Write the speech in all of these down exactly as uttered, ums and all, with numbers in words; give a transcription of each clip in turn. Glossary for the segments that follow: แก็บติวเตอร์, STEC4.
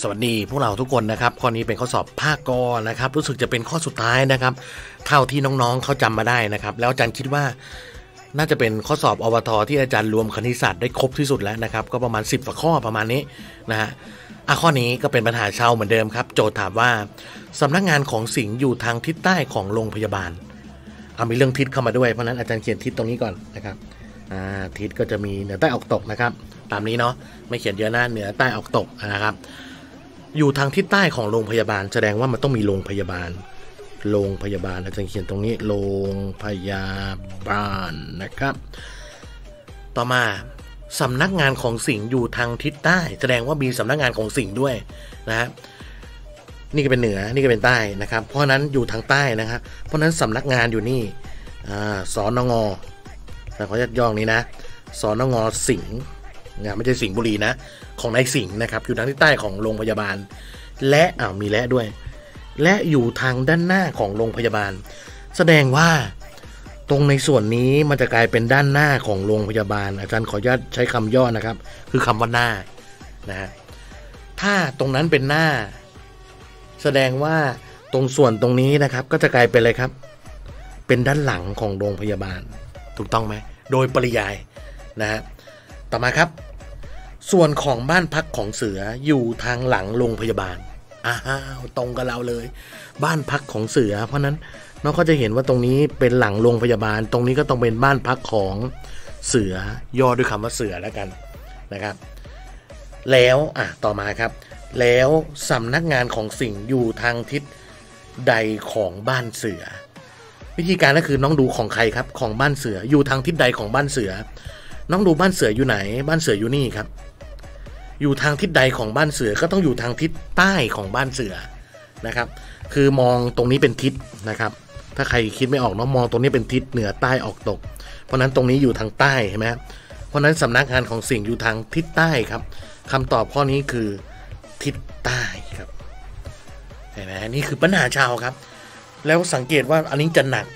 สวัสดีพวกเราทุกคนนะครับข้อนี้เป็นข้อสอบภาคกนะครับรู้สึกจะเป็นข้อสุดท้ายนะครับเท่าที่น้องๆเขาจำมาได้นะครับแล้วอาจารย์คิดว่าน่าจะเป็นข้อสอบอบทที่อาจารย์รวมคณิตศาสตร์ได้ครบที่สุดแล้วนะครับก็ประมาณสิบกว่าข้อประมาณนี้นะฮะอ่ะข้อนี้ก็เป็นปัญหาชาวเหมือนเดิมครับโจทย์ถามว่าสำนักงานของสิงห์อยู่ทางทิศใต้ของโรงพยาบาลเอามีเรื่องทิศเข้ามาด้วยเพราะนั้นอาจารย์เขียนทิศตรงนี้ก่อนนะครับอ่าทิศก็จะมีเหนือใต้ออกตกนะครับตามนี้เนาะไม่เขียนเยอะนะเหนือใต้ออกตกนะครับอยู่ทางทิศใต้ของโรงพยาบาลแสดงว่ามันต้องมีโรงพยาบาลโรงพยาบาลอาจารย์เขียนตรงนี้โรงพยาบาลนะครับต่อมาสำนักงานของสิงห์อยู่ทางทิศใต้แสดงว่ามีสำนักงานของสิงห์ด้วยนะนี่ก็เป็นเหนือนี่ก็เป็นใต้นะครับเพราะนั้นอยู่ทางใต้นะครับเพราะนั้นสำนักงานอยู่นี่สนง.แต่ขอยัดย่องนี้นะสนง.สิงห์นะไม่ใช่สิงห์บุรีนะของนายสิงห์นะครับอยู่ทางทิศใต้ของโรงพยาบาลและอ้าวมีและด้วยและอยู่ทางด้านหน้าของโรงพยาบาลแสดงว่าตรงในส่วนนี้มันจะกลายเป็นด้านหน้าของโรงพยาบาลอาจารย์ขออนุญาตใช้คำย่อนะครับคือคำว่าหน้านะฮะถ้าตรงนั้นเป็นหน้าแสดงว่าตรงส่วนตรงนี้นะครับก็จะกลายเป็นอะไรครับเป็นด้านหลังของโรงพยาบาลถูกต้องไหมโดยปริยายนะฮะต่อมาครับส่วนของบ้านพักของเสืออยู่ทางหลังโรงพยาบาลอ้าวตรงกับเราเลยบ้านพักของเสือเพราะนั้นน้องก็จะเห็นว่าตรงนี้เป็นหลังโรงพยาบาลตรงนี้ก็ต้องเป็นบ้านพักของเสือย่อด้วยคำว่าเสือแล้วกันนะครับแล้วอ่ะต่อมาครับแล้วสำนักงานของสิงห์อยู่ทางทิศใดของบ้านเสือวิธีการก็คือน้องดูของใครครับของบ้านเสืออยู่ทางทิศใดของบ้านเสือน้องดูบ้านเสืออยู่ไหนบ้านเสืออยู่นี่ครับอยู่ทางทิศใดของบ้านเสือก็ต้องอยู่ทางทิศใต้ของบ้านเสือนะครับคือมองตรงนี้เป็นทิศนะครับถ้าใครคิดไม่ออกน้องมองตรงนี้เป็นทิศเหนือใต้ออกตกเพราะนั้นตรงนี้อยู่ทางใต้ใช่ไหมเพราะนั้นสำนักงานของสิงห์อยู่ทางทิศใต้ครับคำตอบข้อนี้คือทิศใต้ครับเห็นไหมนี่คือปัญหาชาวครับแล้วสังเกตว่าอันนี้จะหนัก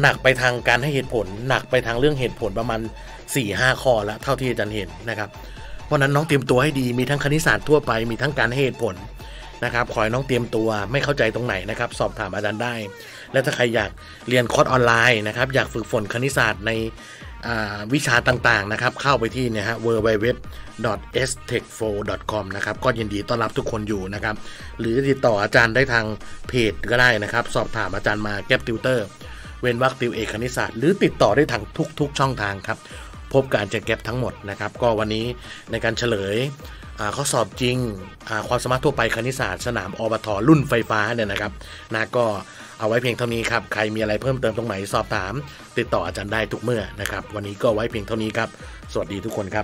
หนักไปทางการให้เหตุผลหนักไปทางเรื่องเหตุผลประมาณ สี่ห้า ข้อแล้วเท่าที่อาจารย์เห็นนะครับเพราะนั้นน้องเตรียมตัวให้ดีมีทั้งคณิตศาสตร์ทั่วไปมีทั้งการให้เหตุผลนะครับขอให้น้องเตรียมตัวไม่เข้าใจตรงไหนนะครับสอบถามอาจารย์ได้และถ้าใครอยากเรียนคอร์สออนไลน์นะครับอยากฝึกฝนคณิตศาสตร์ในวิชาต่างๆนะครับเข้าไปที่เนี่ยฮะ ดับเบิลยู ดับเบิลยู ดับเบิลยู ดอท เอส ที อี ซี โฟร์ ดอท คอม นะครับก็ยินดีต้อนรับทุกคนอยู่นะครับหรือติดต่ออาจารย์ได้ทางเพจก็ได้นะครับสอบถามอาจารย์มาแก็บติวเตอร์เว้นวรรคติวเอกคณิตศาสตร์หรือติดต่อได้ทางทุกๆช่องทางครับพบการจัดแก็บทั้งหมดนะครับก็วันนี้ในการเฉลยข้อสอบจริงความสามารถทั่วไปคณิตศาสตร์สนามอบทรุ่นไฟฟ้าเนี่ยนะครับนะก็เอาไว้เพียงเท่านี้ครับใครมีอะไรเพิ่มเติมตรงไหนสอบถามติดต่ออาจารย์ได้ทุกเมื่อนะครับวันนี้ก็ไว้เพียงเท่านี้ครับสวัสดีทุกคนครั